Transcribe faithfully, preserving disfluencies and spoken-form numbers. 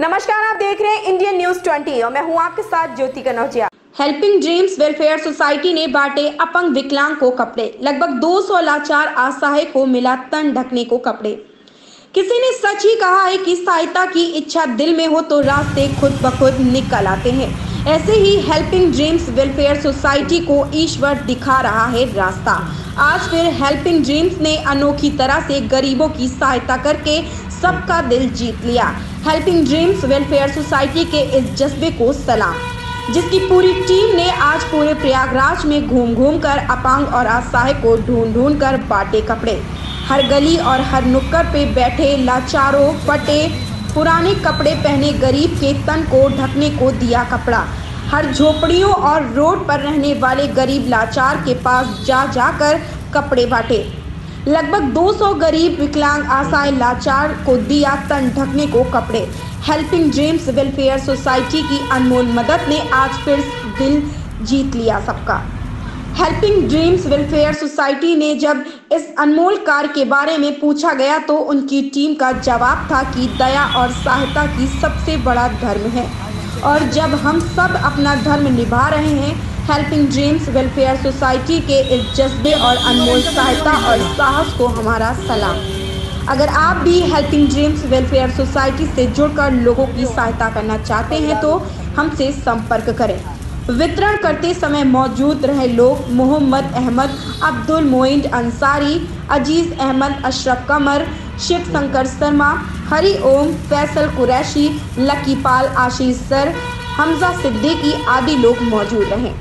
नमस्कार, आप देख रहे हैं इंडियन न्यूज ट्वेंटी और मैं हूं आपके साथ Jyoti Kanaujia. Helping dreams welfare society ने बांटे अपंग विकलांग को कपड़े, लगभग दो सौ लाचार असहाय को मिला तन ढकने को कपड़े। किसी ने सच ही कहा है कि सहायता की इच्छा दिल में हो तो रास्ते खुद ब खुद निकल आते हैं। ऐसे ही हेल्पिंग ड्रीम्स वेलफेयर सोसाइटी को ईश्वर दिखा रहा है रास्ता। आज फिर हेल्पिंग ड्रीम्स ने अनोखी तरह से गरीबों की सहायता करके सबका दिल जीत लिया। हेल्पिंग ड्रीम्स वेलफेयर सोसाइटी के इस जज्बे को सलाम, जिसकी पूरी टीम ने आज पूरे प्रयागराज में घूम घूम कर अपंग और असहाय को ढूंढ ढूंढ कर बांटे कपड़े। हर गली और हर नुक्कड़ पे बैठे लाचारों, फटे पुराने कपड़े पहने गरीब के तन को ढकने को दिया कपड़ा। हर झोपड़ियों और रोड पर रहने वाले गरीब लाचार के पास जा जाकर कपड़े बांटे। लगभग दो सौ गरीब विकलांग असहाय लाचार को दिया तन ढकने को कपड़े। हेल्पिंग ड्रीम्स वेलफेयर सोसाइटी की अनमोल मदद ने आज फिर दिल जीत लिया सबका। हेल्पिंग ड्रीम्स वेलफेयर सोसाइटी ने जब इस अनमोल कार्य के बारे में पूछा गया तो उनकी टीम का जवाब था कि दया और सहायता की सबसे बड़ा धर्म है और जब हम सब अपना धर्म निभा रहे हैं। हेल्पिंग ड्रीम्स वेलफेयर सोसाइटी के इस जज्बे और अनमोल सहायता और साहस को हमारा सलाम। अगर आप भी हेल्पिंग ड्रीम्स वेलफेयर सोसाइटी से जुड़कर लोगों की सहायता करना चाहते हैं तो हमसे संपर्क करें। वितरण करते समय मौजूद रहे लोग मोहम्मद अहमद, अब्दुल मोइन अंसारी, अजीज़ अहमद, अशरफ कमर, शिव शंकर शर्मा, हरी ओम, फैसल कुरैशी, लकीपाल, आशीष सर, हमजा सिद्दीकी आदि लोग मौजूद रहे।